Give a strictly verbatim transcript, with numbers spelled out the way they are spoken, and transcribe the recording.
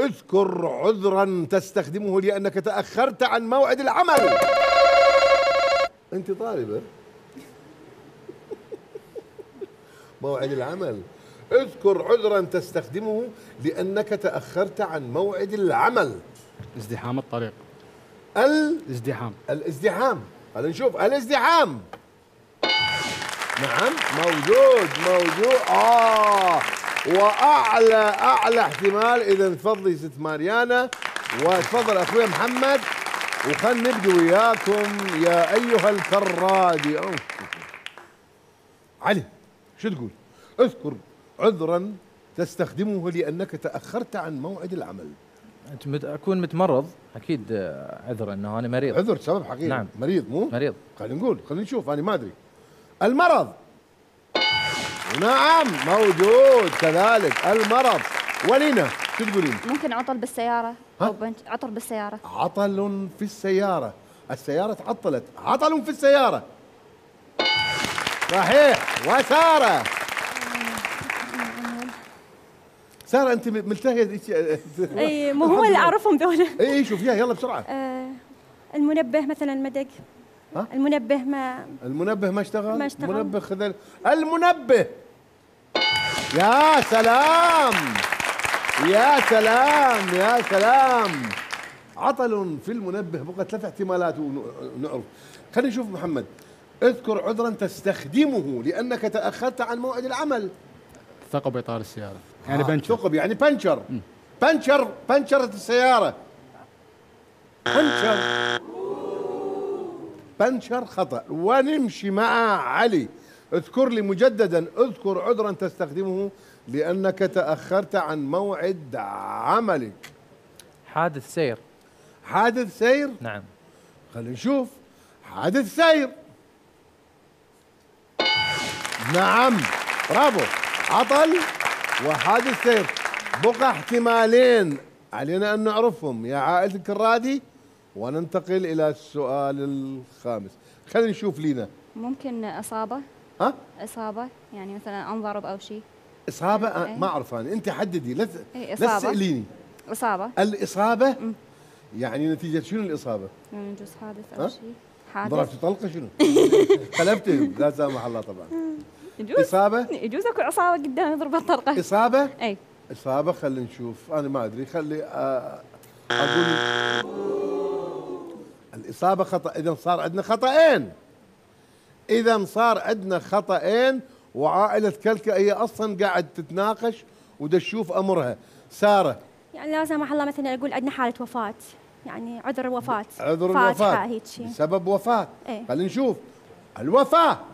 اذكر عذرا تستخدمه لأنك تأخرت عن موعد العمل. أنت طالبة موعد العمل. اذكر عذرا تستخدمه لأنك تأخرت عن موعد العمل. ازدحام الطريق. الازدحام. الازدحام. هلا نشوف الازدحام. نعم موجود موجود. آه وأعلى أعلى احتمال. إذا تفضلي ست ماريانا وتفضل أخوي محمد وخل نبدي وياكم يا أيها الكرادي. علي شو تقول؟ اذكر عذرا تستخدمه لأنك تأخرت عن موعد العمل. أنت أكون متمرض أكيد عذر أنه أنا مريض. عذر سبب حقيقي. نعم مريض مو؟ مريض. خلينا نقول خلينا نشوف أنا ما أدري. المرض. نعم موجود كذلك المرض. ولينا شو تقولين؟ ممكن عطل بالسيارة. أو عطل بالسيارة. عطل في السيارة. السيارة تعطلت. عطل في السيارة. صحيح. وسارة. سارة أنت ملتهية. إي مو هو اللي أعرفهم دول. إي شوفيها يلا بسرعة. المنبه مثلا ما دق. المنبه ما المنبه ما اشتغل. ما اشتغل. المنبه خذ المنبه. يا سلام يا سلام يا سلام. عطل في المنبه. بقى ثلاث احتمالات ونعرف. خلينا نشوف محمد. اذكر عذرا تستخدمه لأنك تأخرت عن موعد العمل. ثقب إطار السيارة. يعني بنشر. ثقب يعني بنشر. بنشر بنشرت السيارة. بنشر. بنشر خطأ. ونمشي مع علي. اذكر لي مجددا اذكر عذرا تستخدمه لأنك تأخرت عن موعد عملك. حادث سير. حادث سير؟ نعم. خلينا نشوف. حادث سير. نعم برافو. عطل وحادث سير. بقى احتمالين علينا أن نعرفهم يا عائلة الكرادي وننتقل إلى السؤال الخامس. خلينا نشوف لينا. ممكن إصابة. ها؟ إصابة يعني مثلا أنضرب أو شيء. إصابة أه. ما أعرف أنا أنت حددي لا تسأليني. إصابة. الإصابة م. يعني نتيجة شنو الإصابة؟ يعني يجوز حادث أو شيء. حادث. ضربتي طلقة شنو؟ قلبتي لا سامح الله طبعا. يجوز إصابة؟ يجوز أكو عصابة قدام يضربها طلقة. إصابة؟ أي إصابة. خلينا نشوف أنا ما أدري. خلي أقول الإصابة خطأ. إذا صار عندنا خطأين. إذا صار عندنا خطأين وعائلة كلكة هي أصلاً قاعد تتناقش ودشوف أمرها. سارة يعني لا سمح الله مثلاً أقول عندنا حالة وفاة يعني عذر وفاة. عذر الوفاة بسبب وفاة. خلينا نشوف الوفاة.